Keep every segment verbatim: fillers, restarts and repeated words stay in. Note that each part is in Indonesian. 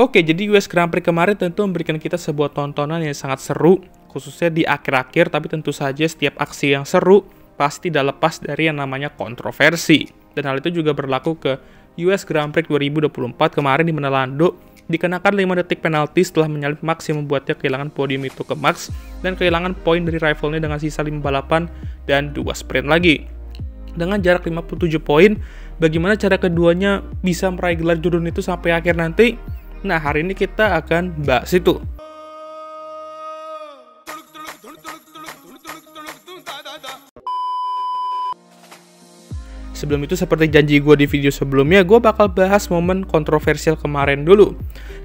Oke, jadi U S Grand Prix kemarin tentu memberikan kita sebuah tontonan yang sangat seru, khususnya di akhir-akhir, tapi tentu saja setiap aksi yang seru pasti tidak lepas dari yang namanya kontroversi. Dan hal itu juga berlaku ke U S Grand Prix dua ribu dua puluh empat kemarin, di mana Lando dikenakan lima detik penalti setelah menyalip Max yang membuatnya kehilangan podium itu ke Max, dan kehilangan poin dari rivalnya dengan sisa lima balapan dan dua sprint lagi. Dengan jarak lima puluh tujuh poin, bagaimana cara keduanya bisa meraih gelar jurun itu sampai akhir nanti? Nah, hari ini kita akan bahas itu. Sebelum itu, seperti janji gue di video sebelumnya, gue bakal bahas momen kontroversial kemarin dulu.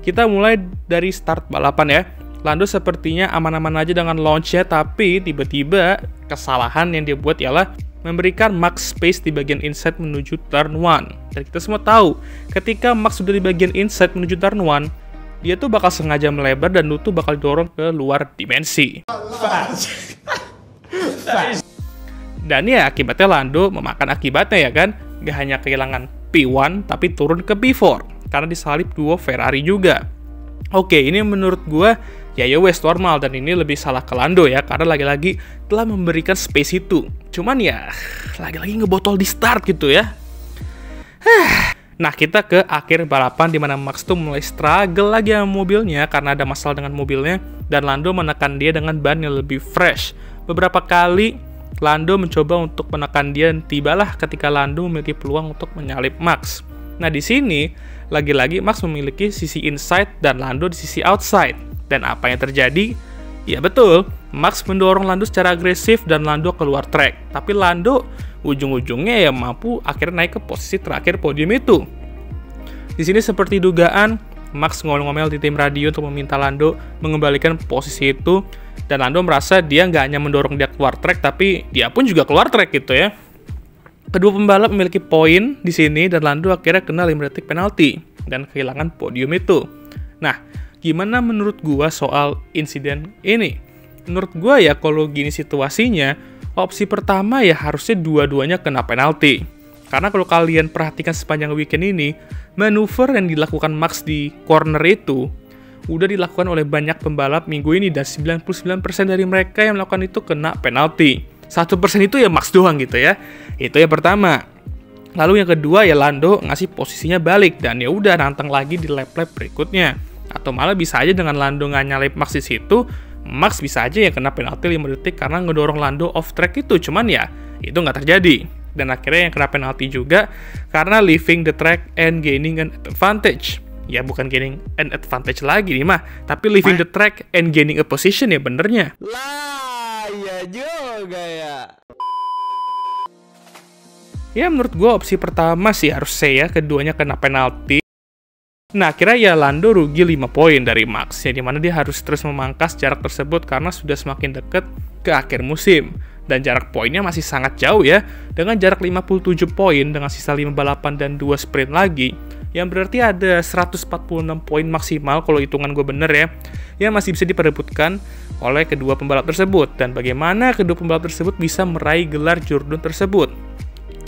Kita mulai dari start balapan ya. Lando sepertinya aman-aman aja dengan launch-nya, tapi tiba-tiba kesalahan yang dia buat ialah memberikan Max space di bagian inside menuju turn one. Dan kita semua tahu, ketika Max sudah di bagian inside menuju turn one, dia tuh bakal sengaja melebar dan Lando bakal dorong ke luar dimensi. Dan ya, akibatnya Lando memakan akibatnya ya kan. Gak hanya kehilangan P satu, tapi turun ke P empat, karena disalip duo Ferrari juga. Oke, ini menurut gue, ya ya wes normal, dan ini lebih salah ke Lando ya, karena lagi-lagi telah memberikan space itu. Cuman ya, lagi-lagi ngebotol di start gitu ya. Nah, kita ke akhir balapan, di mana Max tuh mulai struggle lagi sama mobilnya, karena ada masalah dengan mobilnya, dan Lando menekan dia dengan ban yang lebih fresh. Beberapa kali Lando mencoba untuk menekan dia, dan tibalah ketika Lando memiliki peluang untuk menyalip Max. Nah, di sini lagi-lagi Max memiliki sisi inside dan Lando di sisi outside. Dan apa yang terjadi? Ya betul, Max mendorong Lando secara agresif dan Lando keluar track. Tapi Lando ujung-ujungnya ya mampu akhirnya naik ke posisi terakhir podium itu. Di sini seperti dugaan, Max ngomel-ngomel di tim radio untuk meminta Lando mengembalikan posisi itu, dan Lando merasa dia nggak hanya mendorong dia keluar track, tapi dia pun juga keluar track gitu ya. Kedua pembalap memiliki poin di sini, dan Lando akhirnya kena lima detik penalti dan kehilangan podium itu. Nah, gimana menurut gua soal insiden ini? Menurut gua ya, kalau gini situasinya, opsi pertama ya harusnya dua-duanya kena penalti. Karena kalau kalian perhatikan sepanjang weekend ini, manuver yang dilakukan Max di corner itu udah dilakukan oleh banyak pembalap minggu ini, dan sembilan puluh sembilan persen dari mereka yang melakukan itu kena penalti. satu persen itu ya Max doang gitu ya. Itu yang pertama. Lalu yang kedua ya, Lando ngasih posisinya balik dan ya udah nantang lagi di lap-lap berikutnya. Atau malah bisa aja dengan Lando nggak nyalip Max di situ, Max bisa aja ya kena penalti lima detik karena ngedorong Lando off track itu. Cuman ya itu nggak terjadi. Dan akhirnya yang kena penalti juga karena leaving the track and gaining an advantage. Ya bukan gaining an advantage lagi nih mah, tapi leaving the track and gaining a position ya benernya. Lah, ya juga ya. Ya menurut gue opsi pertama sih harus saya keduanya kena penalti. Nah, akhirnya ya Lando rugi lima poin dari Max, ya dimana dia harus terus memangkas jarak tersebut karena sudah semakin dekat ke akhir musim. Dan jarak poinnya masih sangat jauh ya, dengan jarak lima puluh tujuh poin dengan sisa lima balapan dan dua sprint lagi, yang berarti ada seratus empat puluh enam poin maksimal kalau hitungan gue bener ya, yang masih bisa diperebutkan oleh kedua pembalap tersebut. Dan bagaimana kedua pembalap tersebut bisa meraih gelar jurdun tersebut?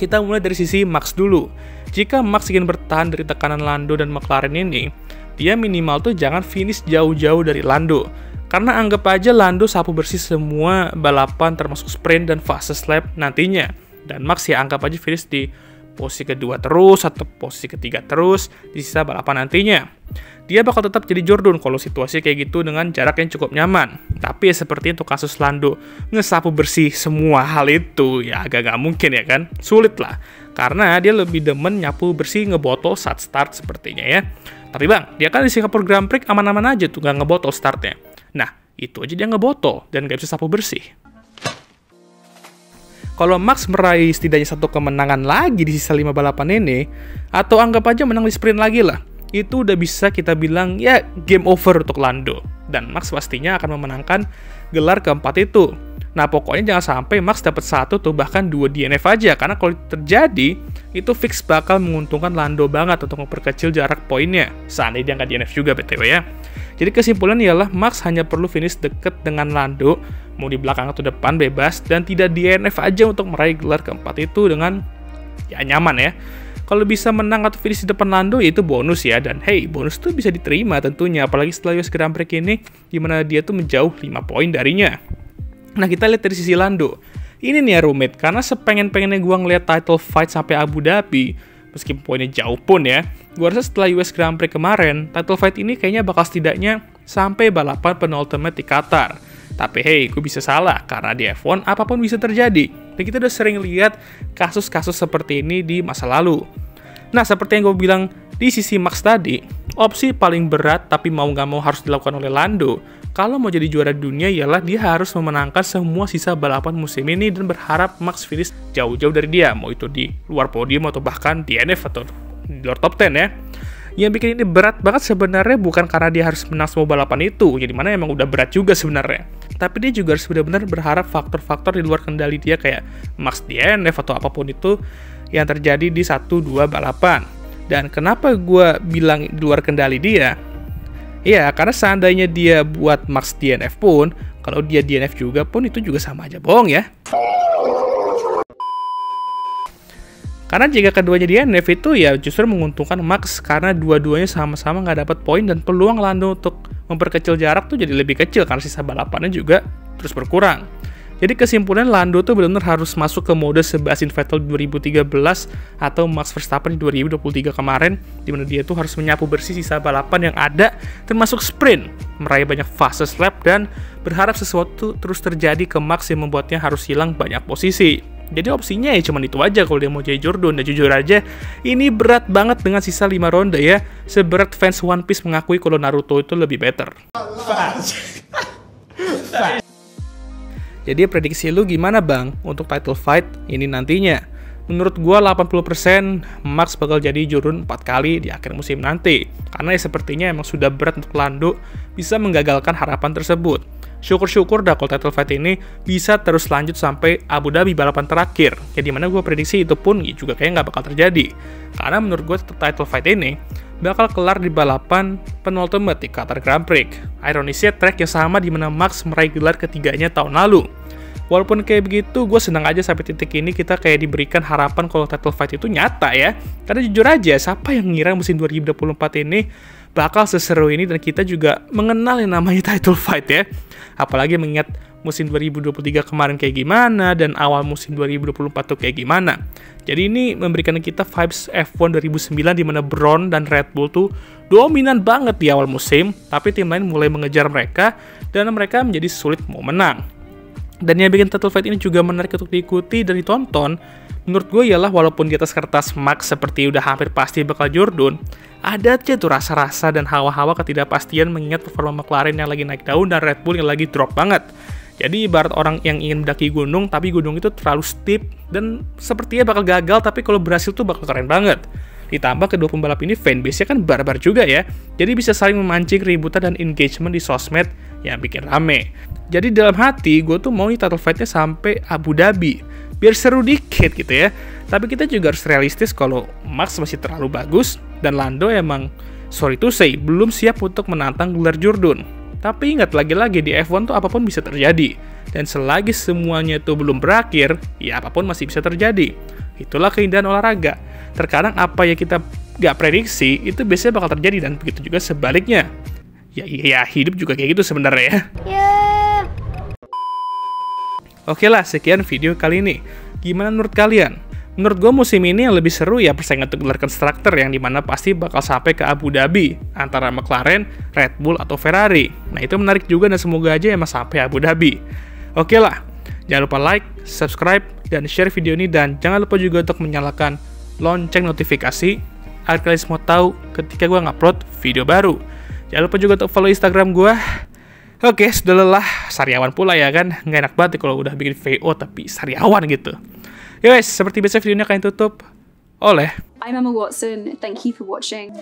Kita mulai dari sisi Max dulu. Jika Max ingin bertahan dari tekanan Lando dan McLaren ini, dia minimal tuh jangan finish jauh-jauh dari Lando. Karena anggap aja Lando sapu bersih semua balapan termasuk sprint dan fastest lap nantinya. Dan Max ya anggap aja finish di posisi kedua terus atau posisi ketiga terus di sisa balapan nantinya. Dia bakal tetap jadi jurdun kalau situasi kayak gitu dengan jarak yang cukup nyaman. Tapi ya seperti untuk kasus Lando ngesapu bersih semua hal itu ya agak gak mungkin ya kan. Sulit lah. Karena dia lebih demen nyapu bersih ngebotol saat start sepertinya ya. Tapi bang, dia kan di Singapore Grand Prix aman-aman aja tuh gak ngebotol startnya. Nah, itu aja dia ngebotol dan gak bisa sapu bersih. Kalau Max meraih setidaknya satu kemenangan lagi di sisa lima balapan ini, atau anggap aja menang di sprint lagi lah, itu udah bisa kita bilang ya game over untuk Lando. Dan Max pastinya akan memenangkan gelar keempat itu. Nah, pokoknya jangan sampai Max dapat satu atau bahkan dua D N F aja, karena kalau terjadi, itu fix bakal menguntungkan Lando banget untuk memperkecil jarak poinnya. Seandainya dia nggak D N F juga B T W ya. Jadi kesimpulan ialah Max hanya perlu finish deket dengan Lando, mau di belakang atau depan bebas, dan tidak D N F aja untuk meraih gelar keempat itu dengan ya nyaman ya. Kalau bisa menang atau finish di depan Lando, ya itu bonus ya. Dan hey, bonus tuh bisa diterima tentunya, apalagi setelah U S Grand Prix ini, dimana dia tuh menjauh lima poin darinya. Nah, kita lihat dari sisi Lando. Ini nih ya roommate, karena sepengen-pengennya gue ngeliat title fight sampai Abu Dhabi, meskipun poinnya jauh pun ya, gue rasa setelah U S Grand Prix kemarin, title fight ini kayaknya bakal setidaknya sampai balapan penultimate di Qatar. Tapi hey, gue bisa salah, karena di F satu apapun bisa terjadi. Dan kita udah sering lihat kasus-kasus seperti ini di masa lalu. Nah, seperti yang gue bilang di sisi Max tadi, opsi paling berat tapi mau nggak mau harus dilakukan oleh Lando kalau mau jadi juara dunia ialah dia harus memenangkan semua sisa balapan musim ini dan berharap Max finish jauh-jauh dari dia, mau itu di luar podium atau bahkan D N F atau di luar top ten ya. Yang bikin ini berat banget sebenarnya bukan karena dia harus menang semua balapan itu, jadi mana emang udah berat juga sebenarnya. Tapi dia juga harus benar-benar berharap faktor-faktor di luar kendali dia kayak Max D N F atau apapun itu yang terjadi di satu dua balapan. Dan kenapa gue bilang di luar kendali dia? Ya, karena seandainya dia buat Max D N F pun, kalau dia D N F juga pun itu juga sama aja bohong ya. Karena jika keduanya D N F itu ya justru menguntungkan Max karena dua-duanya sama-sama nggak dapat poin dan peluang Lando untuk memperkecil jarak tuh jadi lebih kecil karena sisa balapannya juga terus berkurang. Jadi kesimpulan Lando tuh benar-benar harus masuk ke mode Sebastian Vettel dua ribu tiga belas atau Max Verstappen dua ribu dua puluh tiga kemarin, di mana dia tuh harus menyapu bersih sisa balapan yang ada termasuk sprint, meraih banyak fastest lap dan berharap sesuatu terus terjadi ke Max yang membuatnya harus hilang banyak posisi. Jadi opsinya ya cuman itu aja kalau dia mau jadi Jordan. Dan jujur aja ini berat banget dengan sisa lima ronde ya, seberat fans One Piece mengakui kalau Naruto itu lebih better. Jadi prediksi lu gimana bang untuk title fight ini nantinya? Menurut gua delapan puluh persen Max bakal jadi jurun empat kali di akhir musim nanti. Karena ya sepertinya emang sudah berat untuk Lando bisa menggagalkan harapan tersebut. Syukur-syukur dah kalau title fight ini bisa terus lanjut sampai Abu Dhabi balapan terakhir. Ya dimana gua prediksi itu pun ya juga kayaknya nggak bakal terjadi. Karena menurut gua title fight ini bakal kelar di balapan penultimate di Qatar Grand Prix. Ironisnya track yang sama di mana Max meraih gelar ketiganya tahun lalu. Walaupun kayak begitu, gue senang aja sampai titik ini kita kayak diberikan harapan kalau title fight itu nyata ya. Karena jujur aja, siapa yang ngira musim dua ribu dua puluh empat ini bakal seseru ini dan kita juga mengenal yang namanya title fight ya. Apalagi mengingat musim dua ribu dua puluh tiga kemarin kayak gimana dan awal musim dua ribu dua puluh empat tuh kayak gimana. Jadi ini memberikan kita vibes F satu dua ribu sembilan di mana Braun dan Red Bull tuh dominan banget di awal musim, tapi tim lain mulai mengejar mereka dan mereka menjadi sulit mau menang. Dan yang bikin title fight ini juga menarik untuk diikuti dan ditonton, menurut gue ialah walaupun di atas kertas Max seperti udah hampir pasti bakal Jordan, ada aja tuh rasa-rasa dan hawa-hawa ketidakpastian mengingat performa McLaren yang lagi naik daun dan Red Bull yang lagi drop banget. Jadi ibarat orang yang ingin mendaki gunung tapi gunung itu terlalu steep dan sepertinya bakal gagal, tapi kalau berhasil tuh bakal keren banget. Ditambah kedua pembalap ini fanbase-nya kan barbar juga ya, jadi bisa saling memancing keributan dan engagement di sosmed yang bikin rame. Jadi dalam hati gue tuh mau nih title fight-nya sampai Abu Dhabi, biar seru dikit gitu ya. Tapi kita juga harus realistis kalau Max masih terlalu bagus dan Lando emang, sorry to say, belum siap untuk menantang gelar Jordan. Tapi ingat lagi-lagi di F satu tuh apapun bisa terjadi. Dan selagi semuanya itu belum berakhir, ya apapun masih bisa terjadi. Itulah keindahan olahraga. Terkadang apa yang kita nggak prediksi, itu biasanya bakal terjadi. Dan begitu juga sebaliknya. Ya, ya hidup juga kayak gitu sebenarnya ya. Yeah. Oke lah, sekian video kali ini. Gimana menurut kalian? Menurut gue musim ini yang lebih seru ya persaingan untuk gelar konstruktor yang dimana pasti bakal sampai ke Abu Dhabi antara McLaren, Red Bull, atau Ferrari. Nah itu menarik juga dan semoga aja emang sampai Abu Dhabi. Oke lah, jangan lupa like, subscribe, dan share video ini dan jangan lupa juga untuk menyalakan lonceng notifikasi agar kalian semua tahu ketika gue ngupload video baru. Jangan lupa juga untuk follow Instagram gue. Oke, sudah lelah, sariawan pula ya kan, nggak enak banget kalau udah bikin V O tapi sariawan gitu. Ya guys, seperti biasa videonya akan ditutup oleh I'm Emma Watson. Thank you for watching.